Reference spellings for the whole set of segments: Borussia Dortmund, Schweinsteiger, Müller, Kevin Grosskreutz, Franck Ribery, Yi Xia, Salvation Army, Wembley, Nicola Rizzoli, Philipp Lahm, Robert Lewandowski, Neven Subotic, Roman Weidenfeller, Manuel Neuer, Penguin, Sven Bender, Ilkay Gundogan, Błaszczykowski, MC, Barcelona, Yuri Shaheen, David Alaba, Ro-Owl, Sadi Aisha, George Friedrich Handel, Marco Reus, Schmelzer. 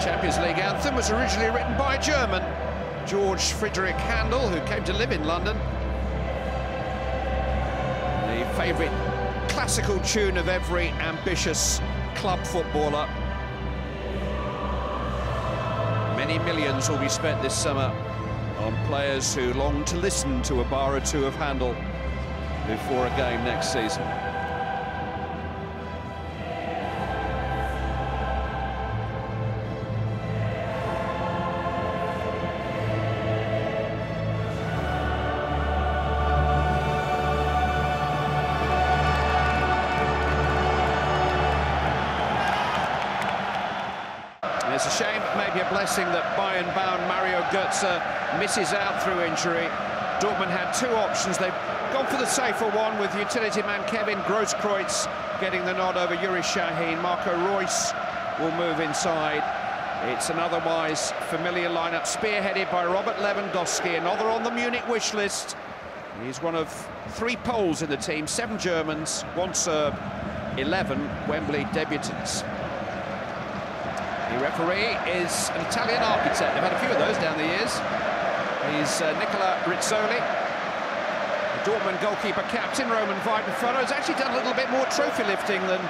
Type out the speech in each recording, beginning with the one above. Champions League anthem was originally written by a German, George Friedrich Handel, who came to live in London. The favourite classical tune of every ambitious club footballer. Many millions will be spent this summer on players who long to listen to a bar or two of Handel before a game next season. It's a shame, but maybe a blessing, that Bayern-bound Mario Goetze misses out through injury. Dortmund had two options. They've gone for the safer one, with utility man Kevin Grosskreutz getting the nod over Yuri Shaheen. Marco Reus will move inside. It's an otherwise familiar lineup, spearheaded by Robert Lewandowski, another on the Munich wish list. He's one of three Poles in the team, 7 Germans, 1 Serb, 11 Wembley debutants. The referee is an Italian architect. They've had a few of those down the years. He's Nicola Rizzoli. The Dortmund goalkeeper captain, Roman Weidenfeller, has actually done a little bit more trophy lifting than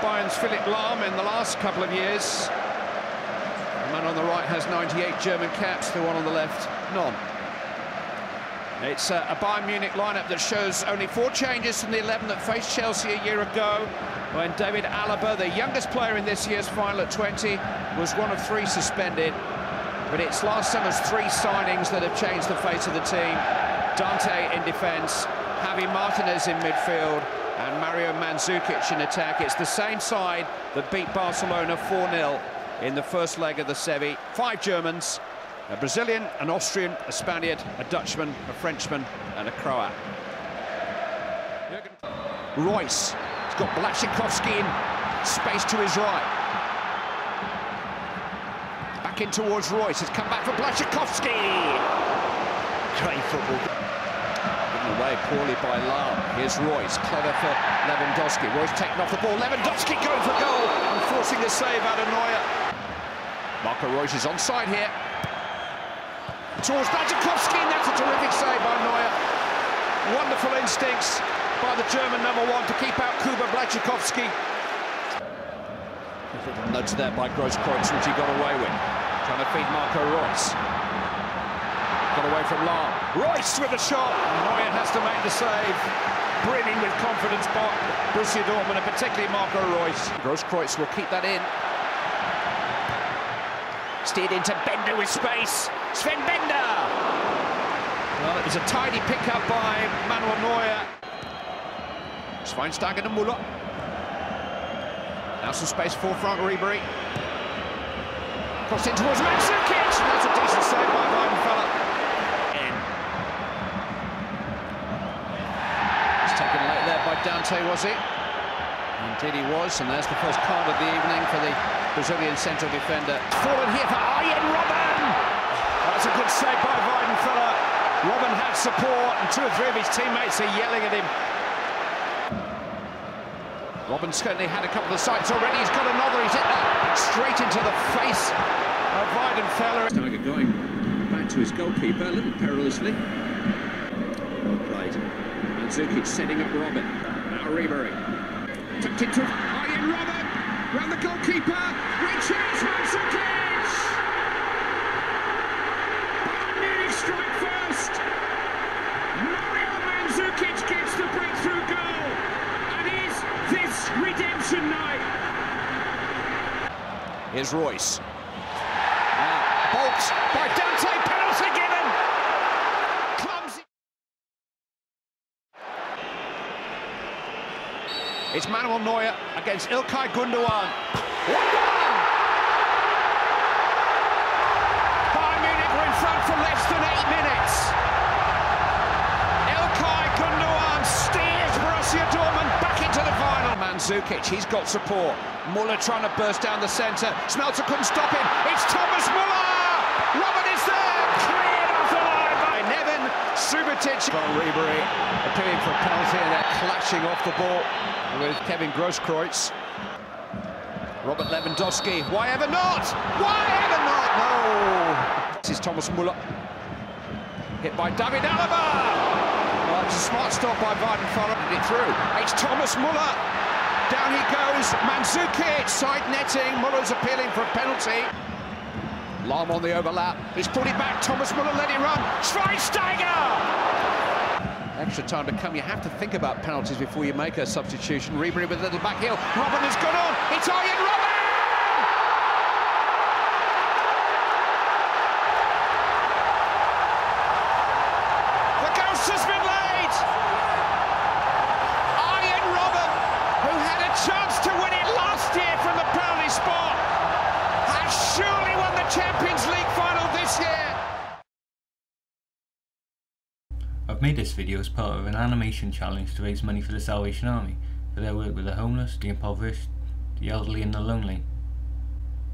Bayern's Philipp Lahm in the last couple of years. The man on the right has 98 German caps, the one on the left, none. It's a Bayern Munich lineup that shows only 4 changes from the 11 that faced Chelsea a year ago, when David Alaba, the youngest player in this year's final at 20, was one of 3 suspended. But it's last summer's 3 signings that have changed the face of the team. Dante in defence, Javi Martinez in midfield, and Mario Mandzukic in attack. It's the same side that beat Barcelona 4-0 in the first leg of the Sevi. 5 Germans, a Brazilian, an Austrian, a Spaniard, a Dutchman, a Frenchman, and a Croat. Reus. He's got Błaszczykowski in space to his right. Back in towards Reus. He's come back for Błaszczykowski. Great football. Given away poorly by Lahm. Here's Reus. Clever for Lewandowski. Reus taking off the ball. Lewandowski going for goal and forcing the save out of Neuer. Marco Reus is onside here. Towards Błaszczykowski. And that's a terrific save by Neuer. Wonderful instincts by the German number 1 to keep out Kuba Błaszczykowski. Nudge there by Grosskreutz, which he got away with. Trying to feed Marco Reus. Got away from Lahm. Reus with a shot. Neuer has to make the save. Brilliant with confidence by Borussia Dortmund, and particularly Marco Reus. Grosskreutz will keep that in. Steered into Bender with space. Sven Bender. Well, it was a tidy pick-up by Manuel Neuer. Schweinsteiger to Müller. Now some space for Franck Ribery. Crossed in towards Mandzukic. That's a decent save by Weidenfeller. In. It's taken late there by Dante, was he? Indeed he was, and there's the first card of the evening for the Brazilian central defender. Fallen here for Arjen Robben. That's a good save by Weidenfeller. Robben had support, and 2 or 3 of his teammates are yelling at him. Robben certainly had a couple of sights already. He's got another. He's hit that straight into the face of Weidenfeller. Tiger going back to his goalkeeper a little perilously. Well played. Mandzukic setting up Robben. Now Ribery. Tucked into Arjen Robben. Round the goalkeeper. Reaches Mandzukic. Bayern Munich strike first. Mario Mandzukic gets the breakthrough goal. This redemption night. Here's Reus. Bolts by Dante. Penalty given. Clumsy. It's Manuel Neuer against Ilkay Gundogan. 1-1. Bayern Munich were in front for less than 8 minutes. Ilkay Gundogan steers Borussia Dortmund back into the final. Mandzukic, he's got support. Muller trying to burst down the centre. Schmelzer couldn't stop him. It's Thomas Muller! Robben is there! Cleared off the line by Neven Subotic. Ribery appealing for a penalty, and they're clashing off the ball with Kevin Grosskreutz. Robert Lewandowski, why ever not? Why ever not? No! This is Thomas Muller, hit by David Alaba. Well, it's a smart stop by Weidenfeller, and it through. It's Thomas Muller, down he goes, Mandzukic, side netting, Muller's appealing for a penalty. Lahm on the overlap, he's pulled it back, Thomas Muller let it run, Schweinsteiger! Extra time to come, you have to think about penalties before you make a substitution. Ribery with a little back heel, Robben has gone on, it's Arjen Robben! The ghost has been laid! Arjen Robben, who had a chance to win it last year from the penalty spot, has surely Champions League final this year! I've made this video as part of an animation challenge to raise money for the Salvation Army for their work with the homeless, the impoverished, the elderly and the lonely.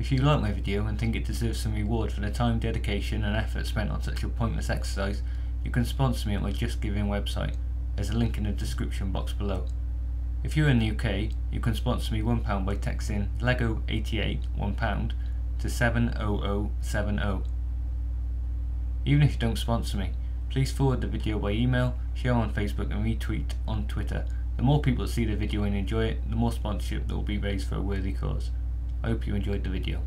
If you like my video and think it deserves some reward for the time, dedication and effort spent on such a pointless exercise, you can sponsor me at my Just Giving website. There's a link in the description box below. If you're in the UK, you can sponsor me £1 by texting LEGO88 £1 to 70070. Even if you don't sponsor me, please forward the video by email, share on Facebook and retweet on Twitter. The more people see the video and enjoy it, the more sponsorship that will be raised for a worthy cause. I hope you enjoyed the video.